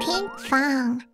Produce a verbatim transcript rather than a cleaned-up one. Pinkfong.